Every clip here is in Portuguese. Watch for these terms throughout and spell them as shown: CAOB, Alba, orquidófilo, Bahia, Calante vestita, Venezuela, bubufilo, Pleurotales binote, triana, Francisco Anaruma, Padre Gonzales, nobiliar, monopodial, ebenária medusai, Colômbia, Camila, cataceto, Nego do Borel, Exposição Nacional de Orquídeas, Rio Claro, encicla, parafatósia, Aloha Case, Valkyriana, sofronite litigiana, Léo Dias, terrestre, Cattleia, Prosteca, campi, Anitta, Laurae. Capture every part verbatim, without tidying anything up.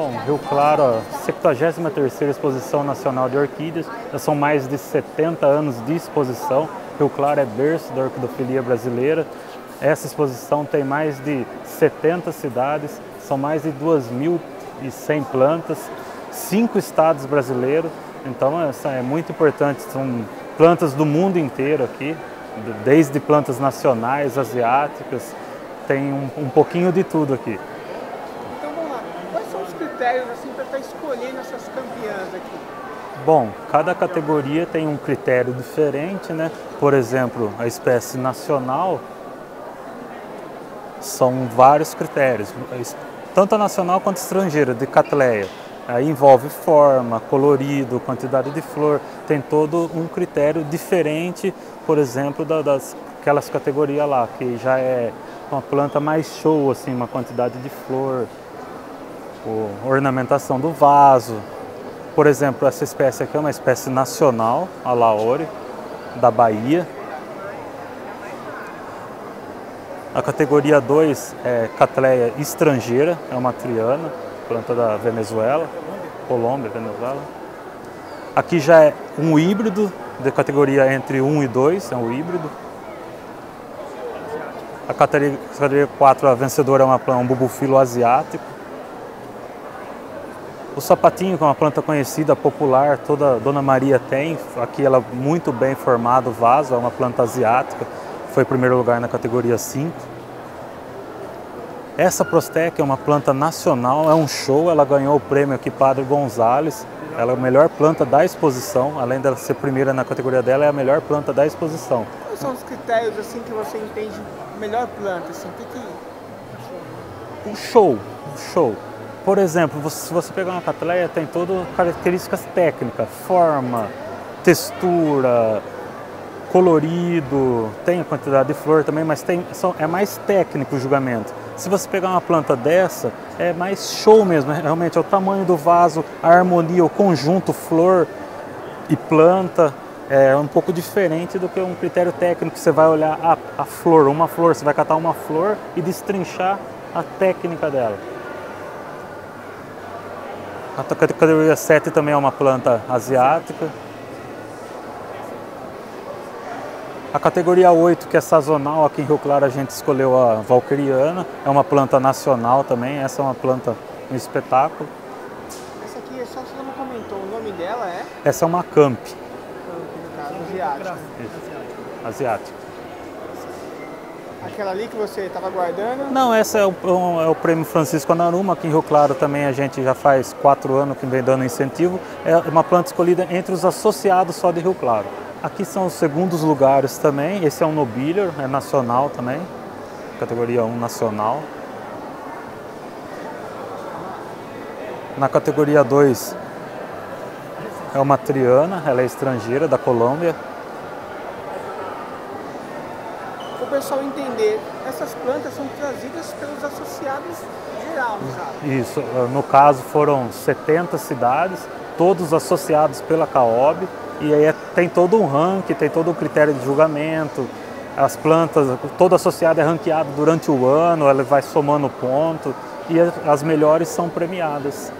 Bom, Rio Claro, a septuagésima terceira Exposição Nacional de Orquídeas, já são mais de setenta anos de exposição. Rio Claro é berço da orquidofilia brasileira. Essa exposição tem mais de setenta cidades, são mais de duas mil e cem plantas, cinco estados brasileiros, então essa é muito importante, são plantas do mundo inteiro aqui, desde plantas nacionais, asiáticas, tem um, um pouquinho de tudo aqui. Então vamos lá, quais são os critérios assim, para estar escolhendo essas campeãs aqui? Bom, cada categoria tem um critério diferente, né? Por exemplo, a espécie nacional, são vários critérios, tanto a nacional quanto a estrangeira, de Cattleia. Aí envolve forma, colorido, quantidade de flor, tem todo um critério diferente, por exemplo, das aquelas categorias lá, que já é uma planta mais show, assim, uma quantidade de flor, ornamentação do vaso. Por exemplo, essa espécie aqui é uma espécie nacional, a Laurae, da Bahia. A categoria dois é Cattleia estrangeira, é uma triana, planta da Venezuela, Colômbia, Venezuela. Aqui já é um híbrido, de categoria entre um e dois, é um híbrido. A categoria quatro, a vencedora, é uma planta, um bubufilo asiático. O sapatinho, que é uma planta conhecida, popular, toda Dona Maria tem. Aqui ela é muito bem formada, o vaso, é uma planta asiática. Foi primeiro lugar na categoria cinco. Essa Prosteca é uma planta nacional, é um show, ela ganhou o prêmio aqui Padre Gonzales, ela é a melhor planta da exposição, além dela ser primeira na categoria dela, é a melhor planta da exposição. Quais são os critérios assim que você entende melhor planta? Assim, que que... Um show, um show. Por exemplo, se você pegar uma Cattleia, tem todas características técnicas, forma, textura, colorido, tem a quantidade de flor também, mas tem, são, é mais técnico o julgamento. Se você pegar uma planta dessa, é mais show mesmo, realmente é o tamanho do vaso, a harmonia, o conjunto, flor e planta, é um pouco diferente do que um critério técnico, que você vai olhar a, a flor, uma flor, você vai catar uma flor e destrinchar a técnica dela. A categoria sete também é uma planta asiática. A categoria oito, que é sazonal, aqui em Rio Claro a gente escolheu a Valkyriana, é uma planta nacional também, essa é uma planta, um espetáculo. Essa aqui, só você não comentou, o nome dela é? Essa é uma campi. Campi, no caso, asiática. Asiática. Aquela ali que você estava guardando? Não, essa é o, um, é o prêmio Francisco Anaruma, aqui em Rio Claro também a gente já faz quatro anos que vem dando incentivo, é uma planta escolhida entre os associados só de Rio Claro. Aqui são os segundos lugares também, esse é um nobiliar, é nacional também, categoria um nacional. Na categoria dois é uma triana, ela é estrangeira, da Colômbia. Para o pessoal entender, essas plantas são trazidas pelos associados geral, sabe? Isso, no caso foram setenta cidades, todos associados pela CAOB. E aí tem todo um ranking, tem todo um critério de julgamento, as plantas, toda associada é ranqueada durante o ano, ela vai somando ponto e as melhores são premiadas.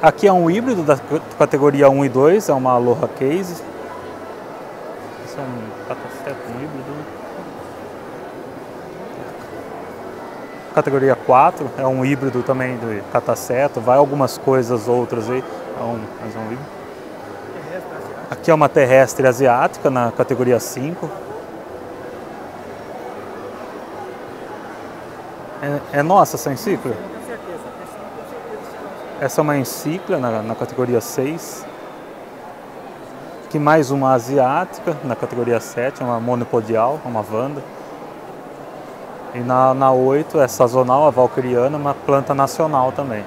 Aqui é um híbrido da categoria um e dois, é uma Aloha Case. Isso é um cataceto, um híbrido. Categoria quatro, é um híbrido também do cataceto, vai algumas coisas outras aí, é um, mas é um híbrido. Aqui é uma terrestre asiática, na categoria cinco. É, é nossa essa encicla? Com certeza. Essa é uma encicla, na, na categoria seis. Aqui mais uma asiática, na categoria sete, uma monopodial, uma vanda. E na, na oito, é sazonal, a Valkyriana, uma planta nacional também.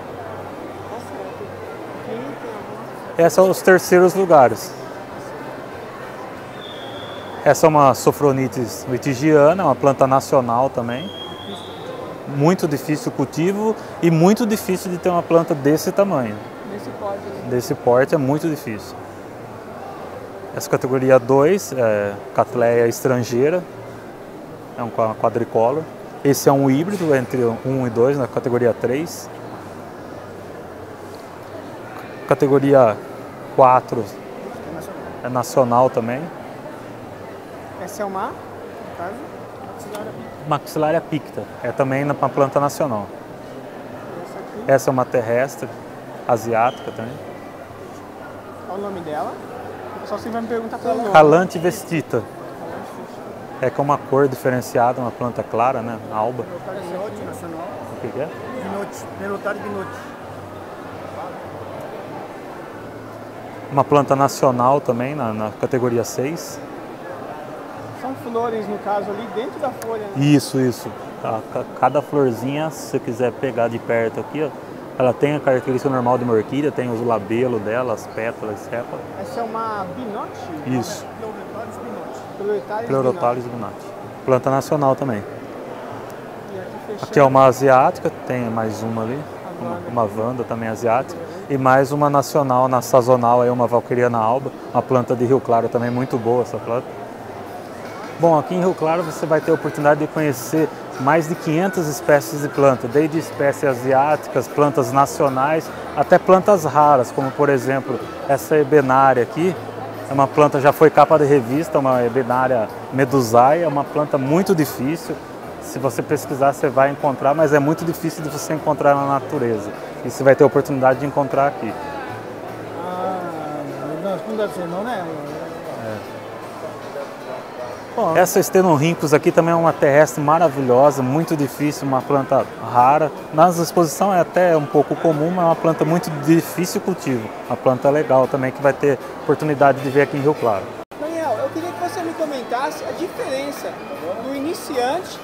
Esses são os terceiros lugares. Essa é uma sofronite litigiana, é uma planta nacional também. Muito difícil o cultivo e muito difícil de ter uma planta desse tamanho. Desse porte, né? Desse porte é muito difícil. Essa categoria dois é Cattleia estrangeira, é um quadricola. Esse é um híbrido entre um e dois na categoria três. categoria quatro, é nacional, é nacional também. Essa é uma, no caso, maxilária picta. Maxilária picta, é também uma planta nacional. Essa aqui? Essa é uma terrestre, asiática também. Qual o nome dela? O pessoal sempre vai me perguntar pelo nome. Calante vestita. É que é uma cor diferenciada, uma planta clara, né? Alba. Pleurotales binote nacional. O que, que é? Binote, Pleurotales binote. Uma planta nacional também, na, na categoria seis. São flores, no caso, ali dentro da folha, né? Isso, isso. A, cada florzinha, se você quiser pegar de perto aqui, ó, ela tem a característica normal de uma orquídea, tem os labelos dela, as pétalas, as cepas. Essa é uma binote? Isso. Pleurotales binote. Pleurotales binote. Planta nacional também. E aqui, aqui é uma asiática, tem mais uma ali, uma, uma vanda também asiática. E mais uma nacional, na sazonal, aí uma Valkyriana alba, uma planta de Rio Claro também, muito boa essa planta. Bom, aqui em Rio Claro você vai ter a oportunidade de conhecer mais de quinhentas espécies de planta, desde espécies asiáticas, plantas nacionais, até plantas raras, como por exemplo essa ebenária aqui. É uma planta, já foi capa de revista, uma ebenária medusai, é uma planta muito difícil. Se você pesquisar, você vai encontrar, mas é muito difícil de você encontrar na natureza. E você vai ter a oportunidade de encontrar aqui. Ah, não deve ser não, né? É. Bom, essa estenorríncus aqui também é uma terrestre maravilhosa, muito difícil, uma planta rara. Nas exposições é até um pouco comum, mas é uma planta muito difícil cultivo. Uma planta legal também que vai ter oportunidade de ver aqui em Rio Claro. Daniel, eu queria que você me comentasse a diferença do iniciante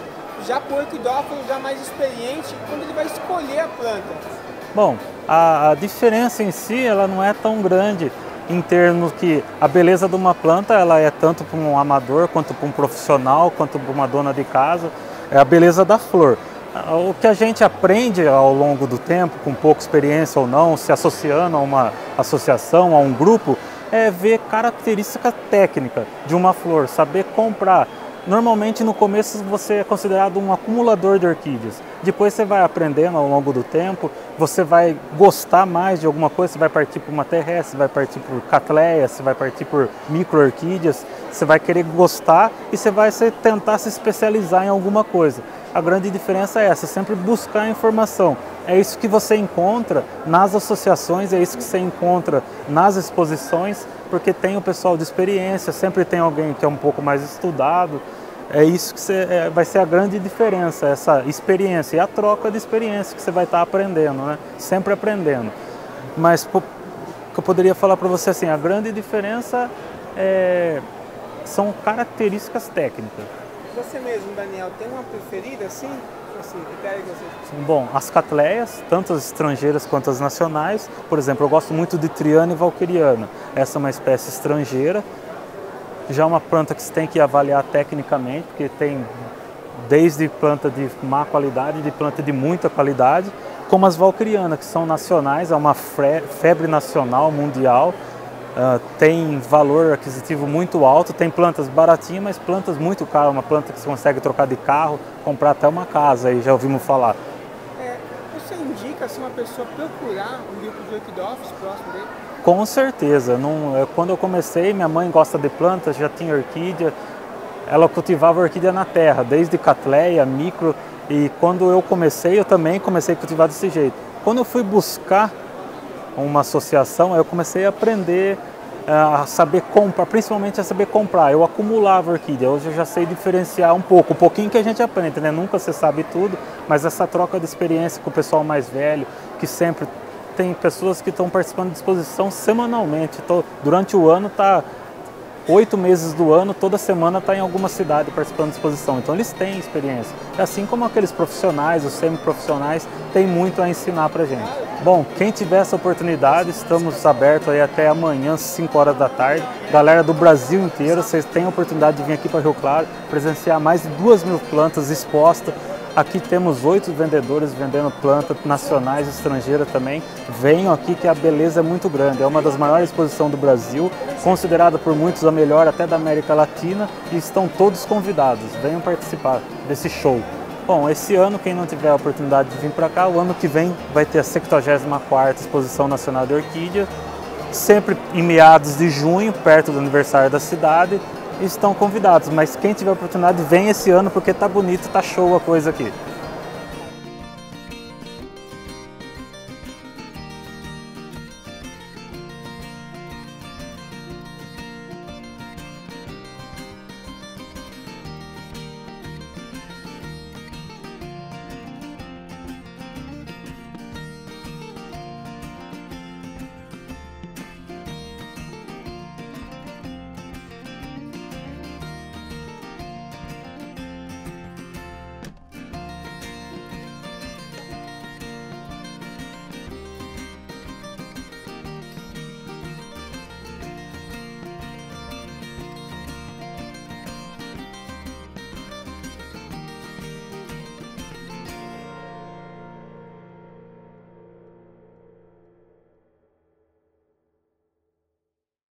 já para o orquidófilo já mais experiente, quando ele vai escolher a planta. Bom, a, a diferença em si ela não é tão grande em termos que a beleza de uma planta ela é tanto para um amador, quanto para um profissional, quanto para uma dona de casa, é a beleza da flor. O que a gente aprende ao longo do tempo, com pouca experiência ou não, se associando a uma associação, a um grupo, é ver característica técnica de uma flor, saber comprar. Normalmente no começo você é considerado um acumulador de orquídeas, depois você vai aprendendo ao longo do tempo, você vai gostar mais de alguma coisa, você vai partir por uma terrestre, você vai partir por Cattleia, você vai partir por micro-orquídeas, você vai querer gostar e você vai tentar se especializar em alguma coisa. A grande diferença é essa, sempre buscar informação. É isso que você encontra nas associações, é isso que você encontra nas exposições, porque tem o pessoal de experiência, sempre tem alguém que é um pouco mais estudado. É isso que você, é, vai ser a grande diferença, essa experiência e a troca de experiência que você vai estar aprendendo, né? Sempre aprendendo. Mas o que eu poderia falar para você assim, a grande diferença é, são características técnicas. Você mesmo, Daniel, tem uma preferida assim? Assim que Bom, as Cattleias, tanto as estrangeiras quanto as nacionais. Por exemplo, eu gosto muito de triana e valkyriana. Essa é uma espécie estrangeira. Já é uma planta que você tem que avaliar tecnicamente, porque tem desde planta de má qualidade, de planta de muita qualidade, como as valkyrianas, que são nacionais, é uma febre nacional, mundial, uh, tem valor aquisitivo muito alto, tem plantas baratinhas, mas plantas muito caras, uma planta que você consegue trocar de carro, comprar até uma casa, aí já ouvimos falar. É, você indica se uma pessoa procurar um livro de orquidófilos próximo dele? Com certeza. Não, quando eu comecei, minha mãe gosta de plantas, já tinha orquídea. Ela cultivava orquídea na terra, desde Cattleia, micro. E quando eu comecei, eu também comecei a cultivar desse jeito. Quando eu fui buscar uma associação, eu comecei a aprender a saber comprar, principalmente a saber comprar. Eu acumulava orquídea, hoje eu já sei diferenciar um pouco, um pouquinho que a gente aprende, né? Nunca se sabe tudo, mas essa troca de experiência com o pessoal mais velho, que sempre... Tem pessoas que estão participando de exposição semanalmente. Tô, durante o ano, tá oito meses do ano, toda semana está em alguma cidade participando de exposição. Então eles têm experiência. Assim como aqueles profissionais, os semiprofissionais, tem muito a ensinar para a gente. Bom, quem tiver essa oportunidade, estamos abertos aí até amanhã, cinco horas da tarde. Galera do Brasil inteiro, vocês têm a oportunidade de vir aqui para Rio Claro, presenciar mais de duas mil plantas expostas. Aqui temos oito vendedores vendendo plantas nacionais e estrangeiras também. Venham aqui que a beleza é muito grande. É uma das maiores exposições do Brasil, considerada por muitos a melhor até da América Latina. E estão todos convidados. Venham participar desse show. Bom, esse ano, quem não tiver a oportunidade de vir para cá, o ano que vem vai ter a sexagésima quarta Exposição Nacional de Orquídeas, sempre em meados de junho, perto do aniversário da cidade, estão convidados. Mas quem tiver a oportunidade, vem esse ano, porque tá bonito, tá show a coisa aqui.